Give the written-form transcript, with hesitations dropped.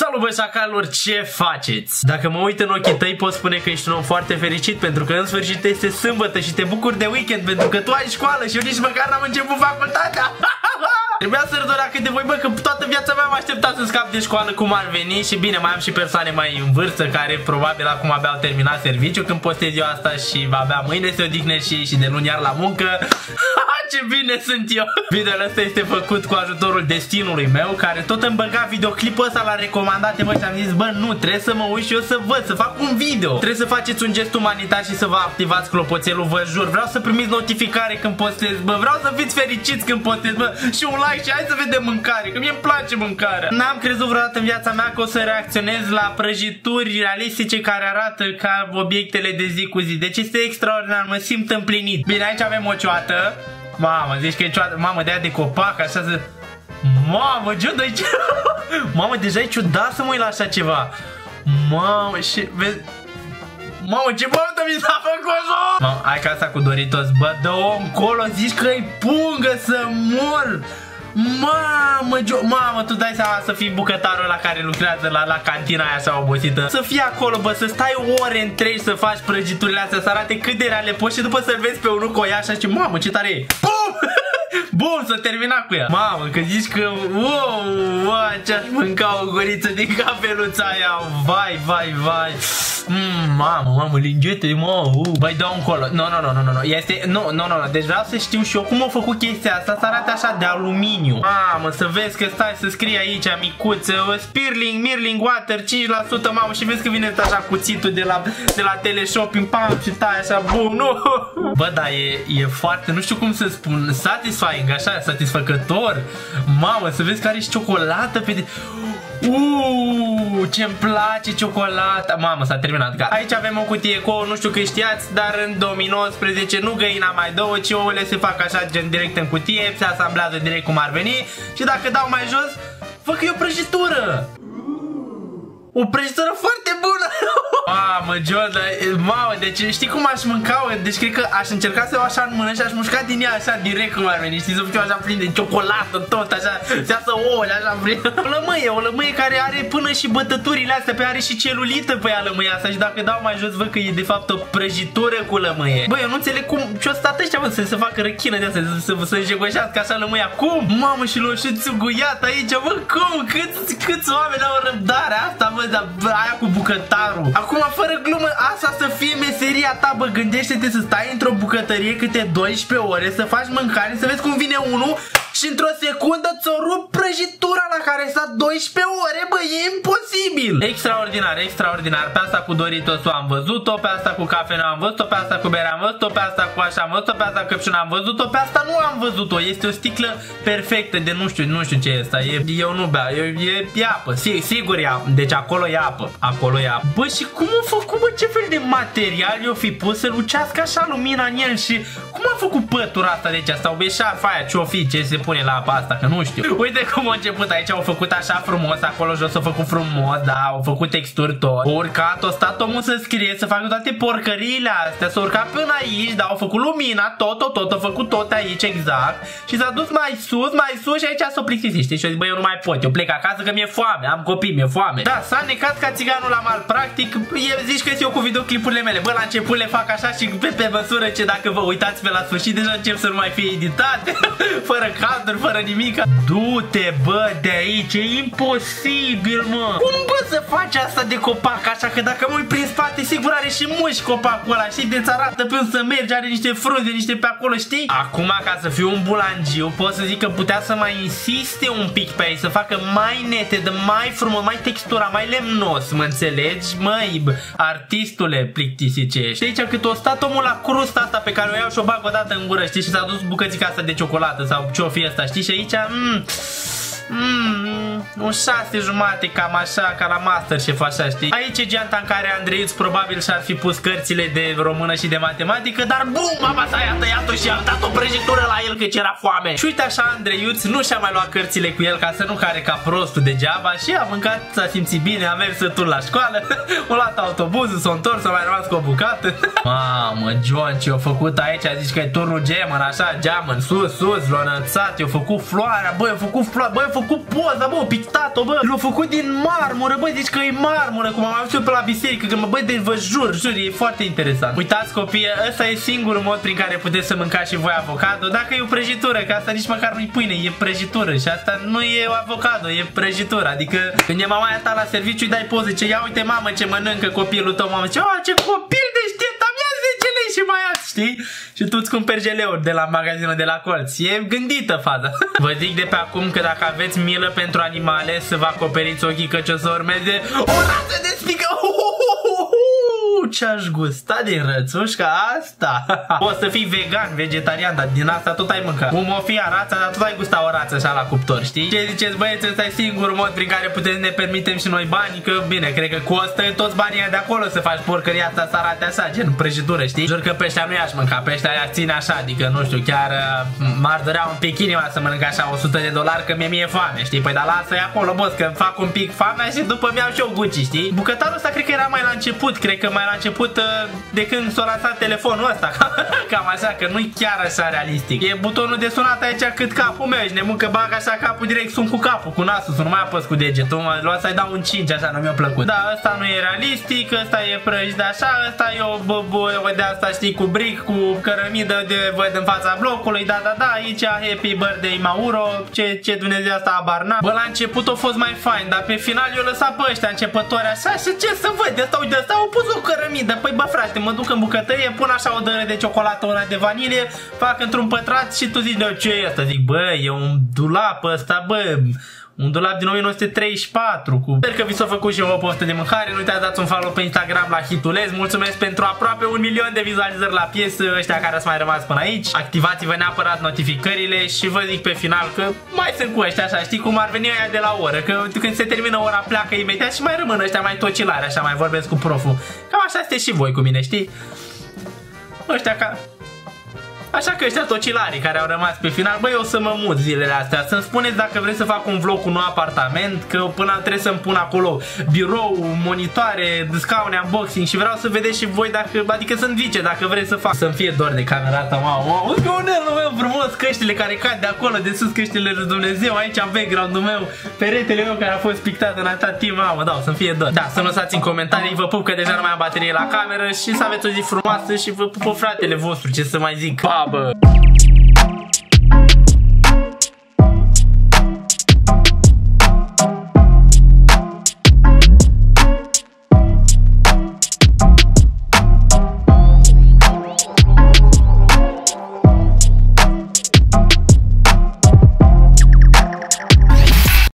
Salut băi sacalilor, ce faceți? Dacă mă uit în ochii tăi pot spune că ești un om foarte fericit, pentru că în sfârșit este sâmbătă și te bucuri de weekend, pentru că tu ai școală și eu nici măcar n-am început facultatea. Trebuia să rădora cât de voi, bă, că toată viața mea m-a așteptat să scap de școală cum ar veni. Și bine, mai am și persoane mai în vârstă care probabil acum abia au terminat serviciu când postez eu asta și abia mâine se odihne și de luni iar la muncă. Ce bine sunt eu! Videoul ăsta este făcut cu ajutorul destinului meu, care tot îmi băga videoclipul ăsta la recomandate, bă, și am zis, bă, nu, trebuie să mă uit și eu să văd, să fac un video. Trebuie să faceți un gest umanitar și să vă activați clopoțelul, vă jur. Vreau să primiți notificare când postez, bă, vreau să fiți fericiți când postez, bă, și un like și hai să vedem mâncare, că mie îmi place mâncarea. N-am crezut vreodată în viața mea că o să reacționez la prăjituri realistice care arată ca obiectele de zi cu zi. Deci este extraordinar, mă simt împlinit. Bine, aici avem o cioată. Mamă, zici că e ciudată, mamă, de aia de copac, așa să... Mamă, ciudă-i ce... Mamă, deja e ciudat să mă uit la așa ceva. Mamă, și... Vezi... Mamă, ce băută mi s-a făcut! Mamă, hai ca asta cu Doritos, bă, dă-o încolo, zici că-i pungă să mor! Mamă, mamă, tu dai seama să fii bucătarul ăla care lucrează la cantina aia așa obosită. Să fii acolo, bă, să stai ore întregi să faci prăjiturile astea, să arate cât de reale poți și după să-l vezi pe unul cu o ia așa și mamă, ce tare e! Bum! Bun, s-a terminat cu ea. Mamă, că zici că, wow, ce-aș mânca o guriță din cafeluța aia. Vai, vai, vai. Mamă, mamă, lingete, mă. Băi, dă-o încolo. Nu, nu, nu, nu, nu. Este, nu, nu, nu, nu. Deci vreau să știu și eu cum au făcut chestia asta, să arate așa de aluminiu. Mamă, să vezi că stai să scrie aici, micuță, spirling, mirling, water, 5%, mamă, și vezi că vine așa cuțitul de la teleshopping, pam, și tai așa, bun, nu. Bă, dar e foarte, nu știu cum să spun, satisfying, așa, satisfăcător. Mamă, să vezi că are și ciocolată pe de... ce-mi place ciocolata. Mamă, s-a terminat, gata. Aici avem o cutie cu ouă, nu știu că știați, dar în 2019 nu găina mai două, ci ouăle se fac așa, gen direct în cutie, se asamblează direct cum ar veni. Și dacă dau mai jos, fac eu o prăjitură. O prăjitură foarte bună. Mamă, Jordan, mamă, deci știi cum aș mânca? Deci cred că aș încerca să o așa în mână și aș mușca din ea așa direct cum ar veni. Știi, să fiu așa plin de ciocolată, tot așa, se iasă ouăle așa plin. O lămâie care are până și bătăturile astea, pe are și celulită pe ea lămâia asta. Și dacă dau mai jos văd că e de fapt o prăjitură cu lămâie. Băi, eu nu înțeleg cum ce-o stat ăștia, bă, să se facă răchină de asta, să jegoșească așa lămâia. Cum? Mamă, și l-o și țuguiat aici, bă, cum? Câți oameni au răbdare asta, bă, aia cu bucătarul. Acum, fără glumă, asta să fie meseria ta, bă, gândește-te să stai într-o bucătărie câte 12 ore, să faci mâncare, să vezi cum vine unul și într-o secundă ți-o rup prăjitura la care s-a 12 ore, bă, e imposibil! Extraordinar, extraordinar, pe asta cu Doritos-o am văzut-o, pe asta cu cafenea am văzut-o, pe asta cu bere am văzut-o, pe asta cu așa am văzut-o, pe asta cu căpșuna am văzut-o, pe asta nu am văzut-o, este o sticlă perfectă de nu știu ce e asta, eu nu beau, e apă, sigur e apă, deci acolo e apă, acolo e apă. Bă, și cum a făcut, bă, ce fel de material eu fi pus să lucească așa lumina în el și cum a făcut pătura asta de aceasta, o beșarfa aia, ce-o fi, ce se pune la apa asta, că nu știu. Uite cum a început aici, au făcut așa frumos, acolo jos au făcut frumos, da, au făcut texturi tot. Au urcat, au stat omul să scrie, să facă toate porcăriile astea, s-au urcat până aici, da, au făcut lumina, tot, au făcut tot aici, exact. Și s-a dus mai sus și aici s-o plictisit, știi, și eu zic, bă, eu nu mai pot, eu plec acasă că mi-e foame, am copii, mi-e foame. Da, s-a necat ca țiganul la mal, practic, zici că eu cu videoclipurile mele, bă, la început le fac așa și pe măsură ce dacă vă uitați pe la sfârșit, deja încep să nu mai fie editate, fără cadru, fără nimic. Du-te, bă, de aici, e imposibil, mă. Cum, bă, să faci asta de copac, așa că dacă mă uit prin spate, sigur are și muși copacul ăla, știi, de-ți arată pe unde să mergi, are niște frunze, niște pe acolo, știi? Acum, ca să fiu un bulangiu, pot să zic că putea să mai insiste un pic pe ei, să facă mai netedă, mai frumos, mai textura, mai lemnos, mă înțelegi? Măi, artistule plictisicești. Știi aici cât o stat omul la crusta asta pe care o iau și o bag o dată în gură, știi? Și s-a dus bucățica asta de ciocolată sau ce-o fi asta, știi? Și aici, un 6,5 cam așa, ca la Masterchef, așa, știi? Aici e geanta în care Andreiuț probabil și-ar fi pus cărțile de română și de matematică, dar bum, mama sa i-a tăiat-o și a dat o prăjitură la el că era foame. Și uite așa, Andreiuț nu și-a mai luat cărțile cu el ca să nu care ca prostul degeaba și a mâncat, s-a simțit bine, a mers sătul la școală, a luat autobuzul, s-a întors, s-a mai rămas cu o bucată. Mamă, John, ce-a făcut aici? A zis că e turnul geamăn, așa, geamăn, sus, l-a înălțat, i-a făcut floarea, bă, i-a făcut poza, bă, decapitat-o, bă. L-a făcut din marmură, bă, deci că e marmură, cum am avut eu pe la biserică, că mă, bă, de vă jur, e foarte interesant. Uitați, copii, ăsta e singurul mod prin care puteți să mâncați și voi avocado, dacă e o prăjitură, că asta nici măcar nu-i pâine, e prăjitură și asta nu e avocado, e prăjitură. Adică când e mama ta la serviciu, îi dai poze, zice, ia uite, mamă, ce mănâncă copilul tău, mamă, zice, a, ce copil deștept, am ia 10 lei și mai ia, știi? Și tu îți cumperi geleuri de la magazinul de la colț. E gândită faza. Vă zic de pe acum că dacă aveți milă pentru animale, să vă acoperiți ochii, că ce o să urmeze o rază de spică. Ce-aș gusta din rățuș ca asta. Poți să fii vegan, vegetarian, dar din asta tot ai mâncat. Cum o fi arața, dar tot ai gusta o rață așa la cuptor, știi? Ce ziceți, băieți, ăsta e singurul mod prin care putem ne permitem și noi bani, că bine, cred că costă toți banii de acolo să faci porcăria asta să arate așa, gen prăjitură, știi? Jur că peștea nu i-aș mânca, peștea i-aș ține așa, adică nu știu, chiar m-ar dărea un pic inima să mănânc așa $100, că mie foame, știi? Păi dar lasă-i acolo, boss, că fac un pic foamea și după mi-au și eu Gucci, știi? Bucătarul ăsta cred că era mai la început, cred că mai la început de când s-a lansat telefonul ăsta. Cam așa, că nu-i chiar așa realistic. E butonul de sunat aici cât capul meu. Și ne muncă, bag așa capul direct, sun cu capul, cu nasul, sun, nu mai apăs cu degetul. Mă lua să-i dau un 5, așa, nu mi-a plăcut. Da, ăsta nu e realistic, ăsta e prăjit așa, ăsta e o de asta, știi, cu bric, cu cărămidă de văd în fața blocului. Da, da, da, aici happy birthday Mauro. Ce Dumnezeu asta abarna. Bă, la început a fost mai fain, dar pe final eu lăsat pe ăștia începători așa și ce să văd, de asta, uite, de asta au pus o cărămidă. Dar păi bă frate, mă duc în bucătărie, pun așa o dără de ciocolată, una de vanilie, fac într-un pătrat și tu zici, de ce e asta? Zic, bă, e un dulap ăsta, bă, un dulap din 1934 cu... Sper că vi s-a făcut și o postă de mâncare. Nu uitați, dați un follow pe Instagram la Hitulez. Mulțumesc pentru aproape 1 milion de vizualizări la piesă, ăștia care ați mai rămas până aici. Activați-vă neapărat notificările. Și vă zic pe final că mai sunt cu ăștia așa, știi cum ar veni ăia de la oră, că când se termină ora pleacă imediat și mai rămân ăștia mai tocilare, așa, mai vorbesc cu proful. Cam așa sunteți și voi cu mine, știi? Ăștia ca... Așa că ăștia tocilarii care au rămas pe final, băi, eu o să mă mut zilele astea. Să-mi spuneți dacă vreți să fac un vlog cu un nou apartament, că până trebuie să-mi pun acolo birou, monitoare, scaune, unboxing și vreau să vedeți și voi dacă, adică să-mi zice dacă vreți să fac. Să-mi fie dor de camera asta, mamă. Uite unelul meu frumos, căștile care cad de acolo, de sus căștile lui Dumnezeu, aici am background-ul meu, peretele meu care a fost pictat în atât timp, mamă, da, să-mi fie dor. Da, să-mi lăsați în comentarii, vă pup că deja nu mai am baterie la cameră și să aveți o zi frumoasă și vă pup, fratele vostru, ce să mai zic. Bye.